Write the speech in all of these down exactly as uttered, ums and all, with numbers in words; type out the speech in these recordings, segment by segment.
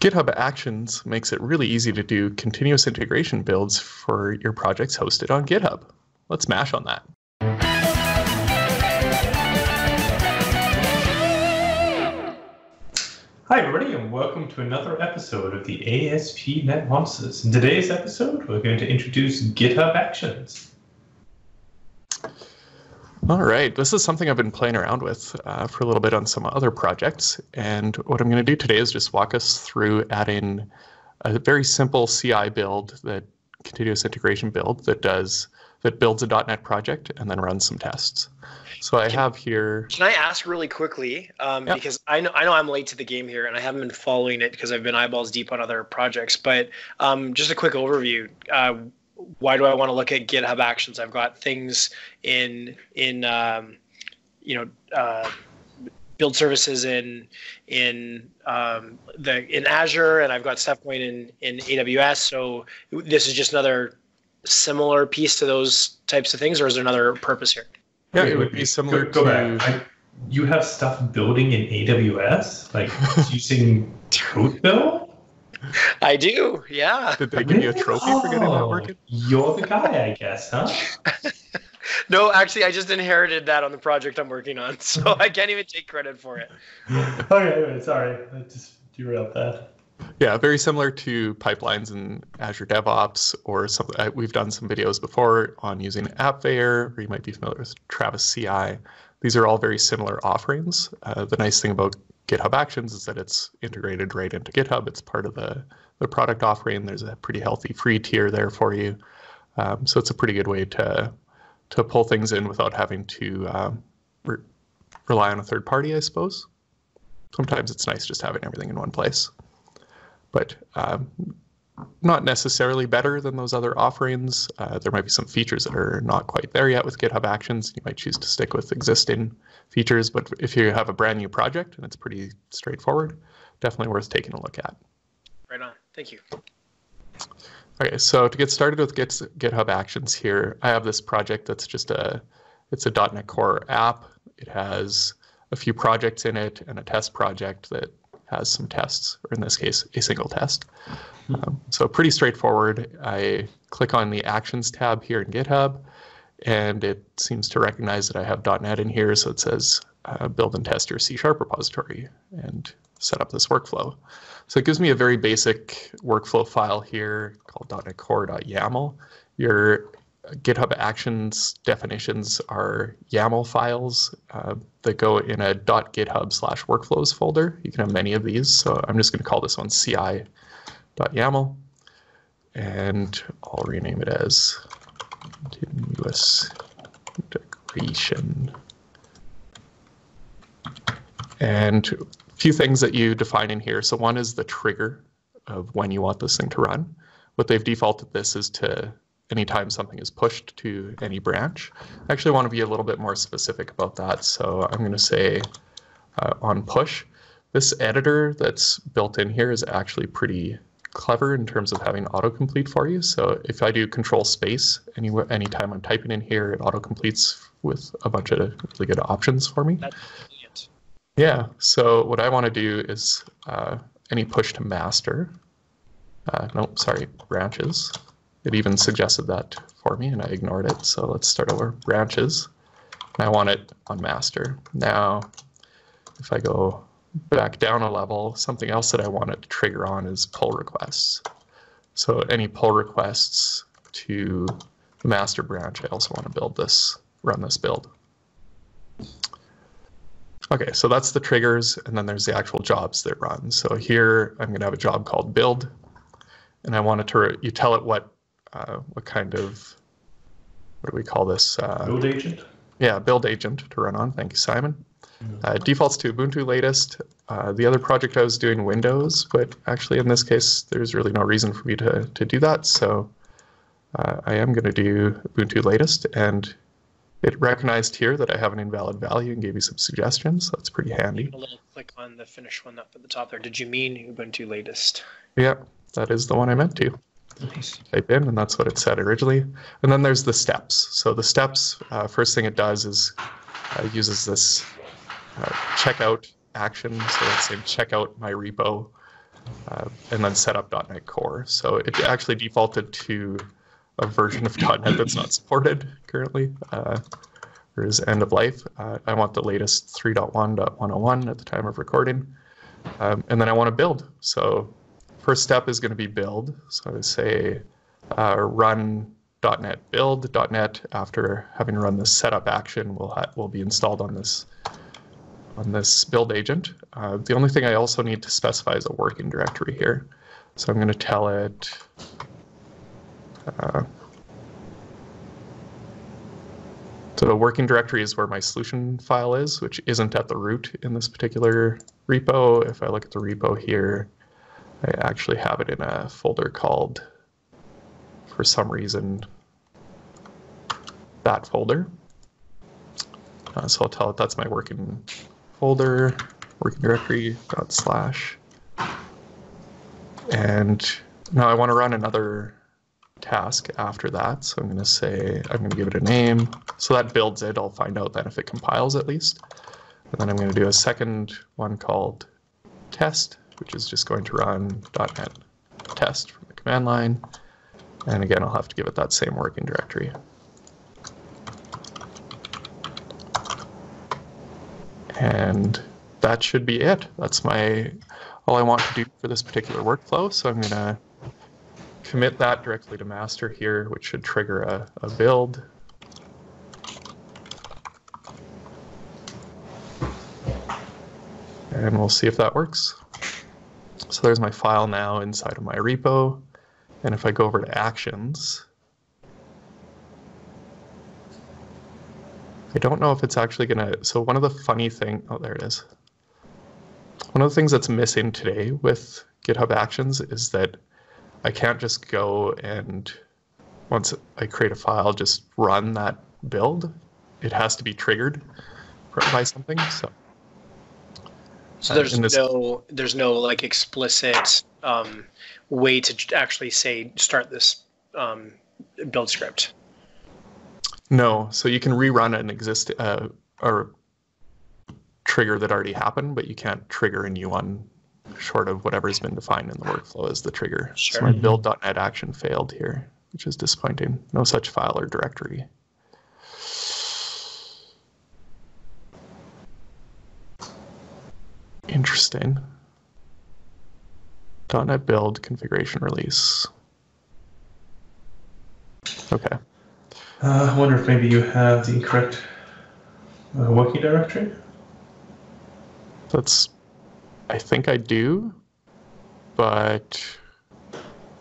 GitHub Actions makes it really easy to do continuous integration builds for your projects hosted on GitHub. Let's mash on that. Hi everybody, and welcome to another episode of the A S P dot net Monsters. In today's episode, we're going to introduce GitHub Actions. All right, this is something I've been playing around with uh, for a little bit on some other projects. And what I'm going to do today is just walk us through adding a very simple C I build, that continuous integration build that does that builds a .NET project and then runs some tests. So I can, have here. Can I ask really quickly? Um, yeah. Because I know I know I'm late to the game here, and I haven't been following it because I've been eyeballs deep on other projects. But um, just a quick overview. Uh, Why do I want to look at GitHub Actions? I've got things in in um, you know uh, build services in in um, the in Azure, and I've got Stepcoin in in A W S. So this is just another similar piece to those types of things, or is there another purpose here? Yeah, it would be similar. Go, go to... back. I, you have stuff building in A W S, like using CodeBuild. I do, yeah. Did they give you a trophy oh, for getting that working? You're the guy, I guess, huh? No, actually, I just inherited that on the project I'm working on, so I can't even take credit for it. Okay, sorry, I just derailed that. Yeah, very similar to pipelines in Azure DevOps, or something. We've done some videos before on using AppVayor, or you might be familiar with Travis C I. These are all very similar offerings. Uh, the nice thing about GitHub Actions is that it's integrated right into GitHub. It's part of the, the product offering. There's a pretty healthy free tier there for you. Um, so it's a pretty good way to to pull things in without having to um, re rely on a third party, I suppose. Sometimes it's nice just having everything in one place. But um, not necessarily better than those other offerings. Uh, there might be some features that are not quite there yet with GitHub Actions. You might choose to stick with existing features, but if you have a brand new project and it's pretty straightforward, definitely worth taking a look at. Right on. Thank you. Okay, so to get started with GitHub Actions here, I have this project that's just a, it's a .NET Core app. It has a few projects in it and a test project that has some tests, or in this case, a single test. Um, so pretty straightforward. I click on the Actions tab here in GitHub, and it seems to recognize that I have .NET in here, so it says uh, build and test your C sharp repository and set up this workflow. So it gives me a very basic workflow file here called .NET Core.yaml. Your GitHub Actions definitions are YAML files uh, that go in a .github slash workflows folder. You can have many of these, so I'm just going to call this one C I dot yaml, and I'll rename it as continuous integration. And a few things that you define in here. So one is the trigger of when you want this thing to run. What they've defaulted this is to anytime something is pushed to any branch. I actually want to be a little bit more specific about that. So I'm going to say uh, on push. This editor that's built in here is actually pretty clever in terms of having autocomplete for you. So if I do control space, any anytime I'm typing in here, it autocompletes with a bunch of really good options for me. That's brilliant. Yeah, so what I want to do is uh, any push to master, uh, no, sorry, branches. It even suggested that for me, and I ignored it. So let's start over, branches. And I want it on master. Now, if I go back down a level, something else that I want it to trigger on is pull requests. So any pull requests to the master branch, I also want to build this, run this build. Okay, so that's the triggers, and then there's the actual jobs that run. So here, I'm going to have a job called build, and I want it to, you tell it what Uh, what kind of, what do we call this? Uh, build agent. Yeah, build agent to run on. Thank you, Simon. Uh, defaults to Ubuntu latest. Uh, the other project I was doing Windows, but actually in this case, there's really no reason for me to, to do that. So uh, I am going to do Ubuntu latest, and it recognized here that I have an invalid value and gave you some suggestions. So that's pretty handy. A little click on the finish one up at the top there. Did you mean Ubuntu latest? Yeah, that is the one I meant to. Nice. Type in, and that's what it said originally. And then there's the steps. So the steps, uh, first thing it does is uh, uses this uh, checkout action. So let's say checkout my repo, uh, and then set up .NET Core. So it actually defaulted to a version of .NET that's not supported currently, uh, or is end of life. Uh, I want the latest three point one point one oh one at the time of recording. Um, and then I want to build. So first step is going to be build. So I say uh, run .NET build. .NET, after having run this setup action, will ha will be installed on this on this build agent. Uh, the only thing I also need to specify is a working directory here. So I'm going to tell it. Uh, so the working directory is where my solution file is, which isn't at the root in this particular repo. If I look at the repo here, I actually have it in a folder called, for some reason, that folder. Uh, so I'll tell it that's my working folder, working directory dot slash. And now I want to run another task after that. So I'm going to say, I'm going to give it a name. So that builds it. I'll find out then if it compiles at least. And then I'm going to do a second one called test, which is just going to run .NET test from the command line. And again, I'll have to give it that same working directory. And that should be it. That's my all I want to do for this particular workflow. So I'm going to commit that directly to master here, which should trigger a, a build. And we'll see if that works. So there's my file now inside of my repo. And if I go over to Actions, I don't know if it's actually going to... So one of the funny thing... Oh, there it is. One of the things that's missing today with GitHub Actions is that I can't just go and, once I create a file, just run that build. It has to be triggered by something. So, so there's uh, this, no there's no like explicit um, way to actually say start this um, build script. No, so you can rerun an exist uh, or trigger that already happened, but you can't trigger a new one. Short of whatever's been defined in the workflow as the trigger. Sure. So my build dot net action failed here, which is disappointing. No such file or directory. Interesting. .NET build configuration release. Okay. Uh, I wonder if maybe you have the incorrect uh, working directory. That's. I think I do, but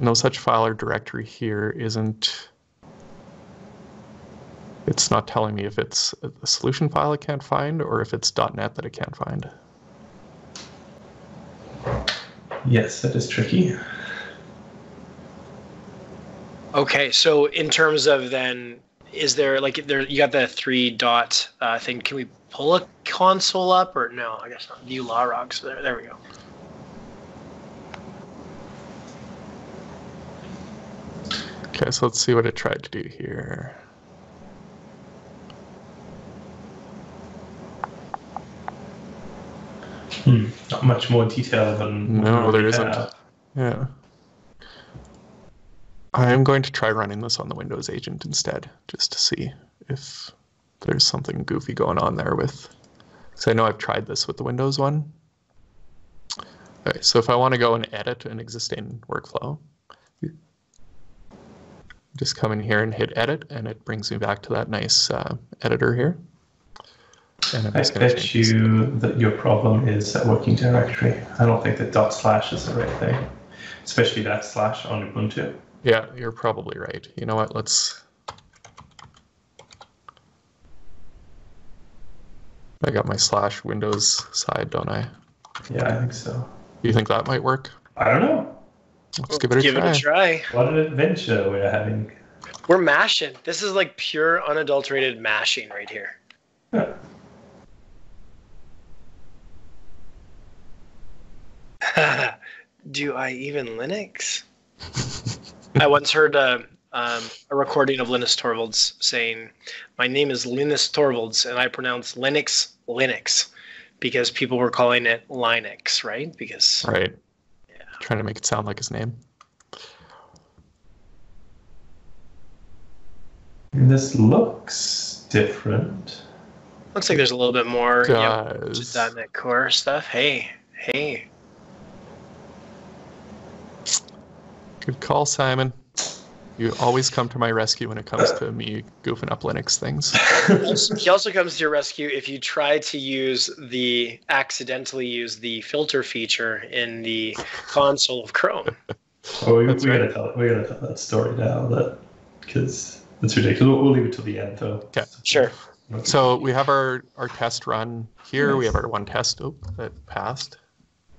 no such file or directory here isn't, it's not telling me if it's the solution file I can't find or if it's .NET that I can't find. Yes, that is tricky. Okay, so in terms of then, is there like, there you got that three dot uh, thing, can we pull a console up or no? I guess not. View law rocks. There, there we go. Okay, so let's see what it tried to do here. Hmm. Not much more detail than. No, there isn't. Have. Yeah. I'm going to try running this on the Windows agent instead, just to see if there's something goofy going on there with, because I know I've tried this with the Windows one. Okay, so if I want to go and edit an existing workflow, just come in here and hit edit, and it brings me back to that nice uh, editor here. And I'm just I bet you that your problem is that working directory. I don't think that dot slash is the right thing, especially that slash on Ubuntu. Yeah, you're probably right. You know what? Let's. I got my slash Windows side, don't I? Yeah, I think so. Do you think that might work? I don't know. Let's give it a give try. Give it a try. What an adventure we're having. We're mashing. This is like pure, unadulterated mashing right here. Huh. Do I even Linux? I once heard a, um, a recording of Linus Torvalds saying, "My name is Linus Torvalds, and I pronounce Linux Linux," because people were calling it Linux, right? Because right, yeah. trying to make it sound like his name. This looks different. Looks like there's a little bit more you know, to .dot NET Core stuff. Hey, hey. Good call, Simon. You always come to my rescue when it comes to me goofing up Linux things. He also comes to your rescue if you try to use the, accidentally use the filter feature in the console of Chrome. Oh, we, we right. gotta tell, we gotta tell that story now, that because it's ridiculous. We'll, we'll leave it till the end, though. Okay, sure. So we have our, our test run here. Nice. We have our one test oh, that passed.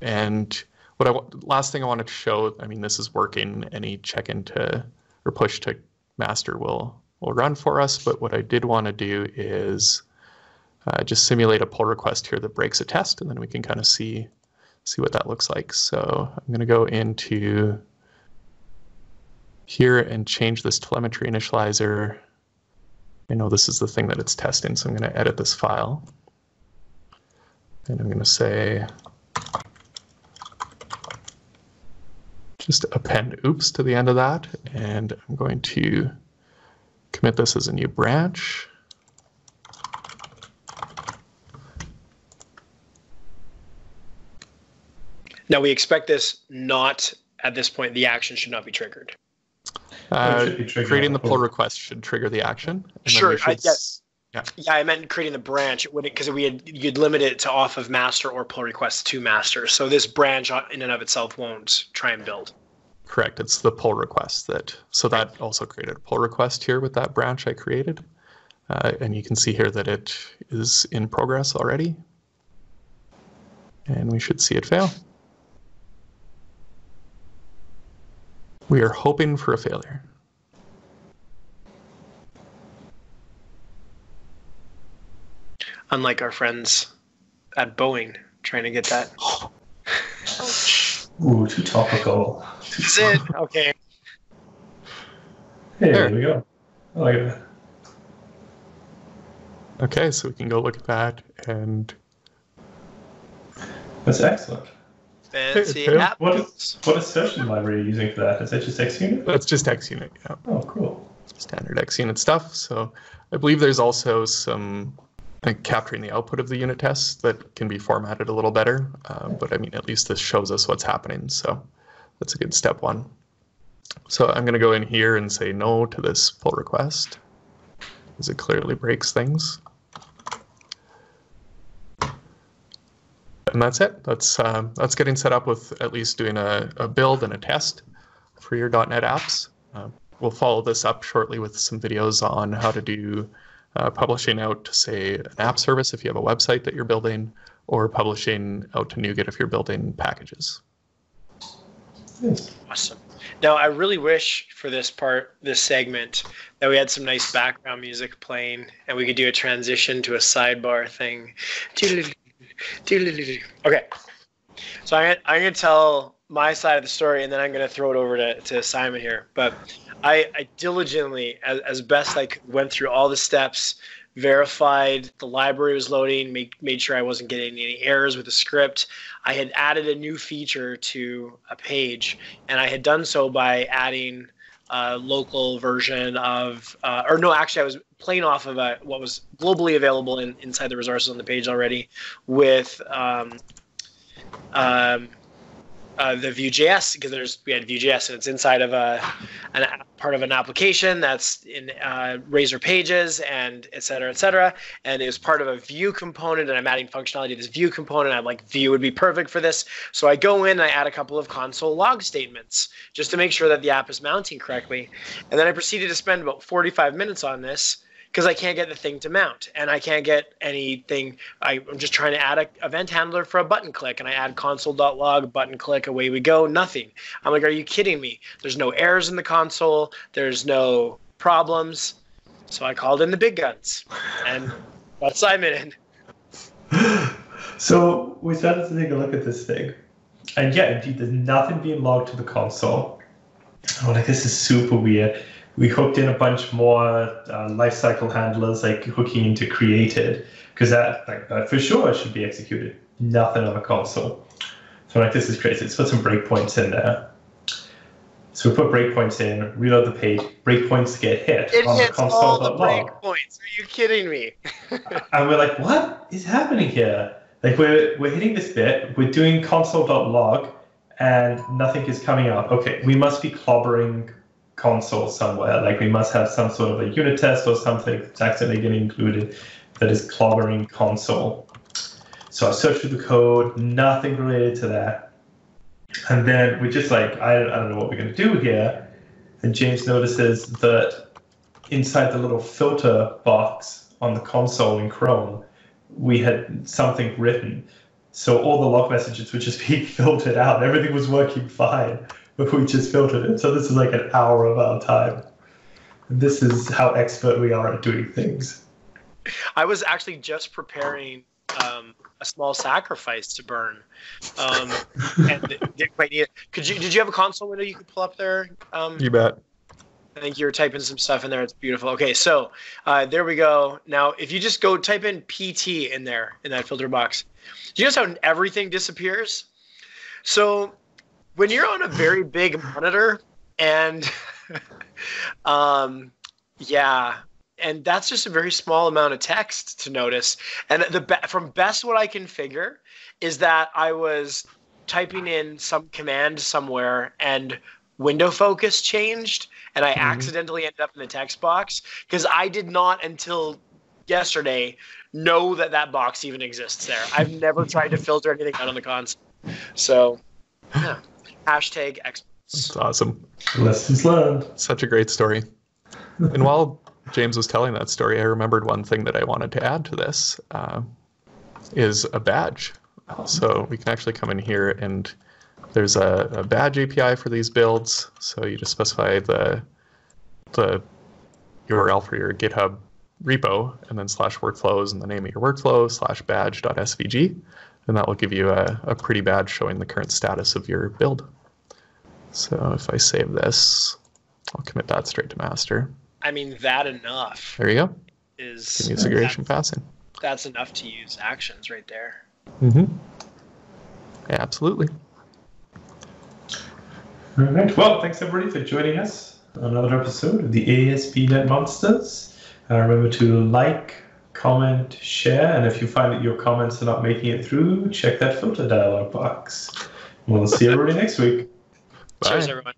And what I last thing I wanted to show, I mean, this is working. Any check into or push to master will, will run for us. But what I did want to do is uh, just simulate a pull request here that breaks a test. And then we can kind of see, see what that looks like. So I'm going to go into here and change this telemetry initializer. I know this is the thing that it's testing, so I'm going to edit this file. And I'm going to say, just append oops to the end of that. And I'm going to commit this as a new branch. Now we expect this not, at this point, the action should not be triggered. Uh, creating the pull request should trigger the action. And sure. Should, I, yes. Yeah. yeah, I meant creating the branch. It wouldn't, because we had, you'd limit it to off of master or pull request to master. So this branch in and of itself won't try and build. Correct. It's the pull request that. So that right. also created a pull request here with that branch I created, uh, and you can see here that it is in progress already, and we should see it fail. We are hoping for a failure. Unlike our friends at Boeing trying to get that. Ooh, too topical. That's it. Okay. Hey, there. there we go. I like it. Okay, so we can go look at that, and that's excellent. Fancy apps. What is what is session library you're using for that? Is that just XUnit? That's just XUnit, yeah. Oh, cool. Standard XUnit stuff. So I believe there's also some like, capturing the output of the unit tests that can be formatted a little better. Uh, but I mean, at least this shows us what's happening. So that's a good step one. So I'm going to go in here and say no to this pull request, because it clearly breaks things. And that's it. That's um, that's getting set up with at least doing a, a build and a test for your .dot NET apps. Uh, we'll follow this up shortly with some videos on how to do uh, publishing out to, say, an app service if you have a website that you're building, or publishing out to NuGet if you're building packages. Awesome. Now, I really wish for this part, this segment, that we had some nice background music playing and we could do a transition to a sidebar thing. Okay, so I'm, I'm going to tell my side of the story, and then I'm going to throw it over to, to Simon here. But I, I diligently, as, as best I could, went through all the steps, verified the library was loading, made, made sure I wasn't getting any errors with the script. I had added a new feature to a page, and I had done so by adding a local version of uh, – or no, actually I was – playing off of a, what was globally available in, inside the resources on the page already with um, um, uh, the Vue.js, because there's we had Vue.js and it's inside of a an, part of an application that's in uh, Razor Pages and et cetera, et cetera. And it was part of a Vue component, and I'm adding functionality to this Vue component. I'm like, Vue would be perfect for this. So I go in and I add a couple of console log statements just to make sure that the app is mounting correctly. And then I proceeded to spend about forty-five minutes on this, because I can't get the thing to mount, and I can't get anything. I, I'm just trying to add an event handler for a button click, and I add console.log, button click, away we go, nothing. I'm like, are you kidding me? There's no errors in the console. There's no problems. So I called in the big guns, and got Simon in. So we started to take a look at this thing, and yeah, indeed, there's nothing being logged to the console. I'm like, this is super weird. We hooked in a bunch more uh, lifecycle handlers, like hooking into created, because that, like, that for sure should be executed. Nothing on the console. So like this is crazy. It's put some breakpoints in there. So we put breakpoints in, reload the page, breakpoints get hit. It on hits console. all the breakpoints. Are you kidding me? And we're like, what is happening here? Like we're, we're hitting this bit, we're doing console.log, and nothing is coming out. Okay, we must be clobbering console somewhere. Like we must have some sort of a unit test or something that's accidentally getting included that is clobbering console. So I searched through the code, nothing related to that. And then we're just like, I don't, I don't know what we're going to do here. And James notices that inside the little filter box on the console in Chrome, we had something written. So all the log messages were just being filtered out. Everything was working fine, but we just filtered it. So this is like an hour of our time. This is how expert we are at doing things. I was actually just preparing um, a small sacrifice to burn. Um, and didn't quite need it. Could you, did you have a console window you could pull up there? Um, you bet. I think you were typing some stuff in there. It's beautiful. Okay, so uh, there we go. Now, if you just go type in P T in there, in that filter box, do you notice how everything disappears? So when you're on a very big monitor and um, yeah, and that's just a very small amount of text to notice. And the be from best what I can figure is that I was typing in some command somewhere and window focus changed, and I mm-hmm. accidentally ended up in the text box because I did not until yesterday know that that box even exists there. I've never tried to filter anything out on the console. So, yeah. Hashtag experts. That's awesome. Lessons learned. Such a great story. And while James was telling that story, I remembered one thing that I wanted to add to this uh, is a badge. So we can actually come in here and there's a, a badge A P I for these builds. So you just specify the, the U R L for your GitHub repo and then slash workflows and the name of your workflow slash badge.svg. And that will give you a, a pretty badge showing the current status of your build. So if I save this, I'll commit that straight to master. I mean, that enough. There you go. Is Can use aggregation passing. That's enough to use actions right there. Mm-hmm. Yeah, absolutely. All right. Well, thanks everybody for joining us on another episode of the A S P dot net Monsters. Uh, remember to like, comment, share, and if you find that your comments are not making it through, check that filter dialog box. We'll see everybody next week. Bye. Cheers, everyone.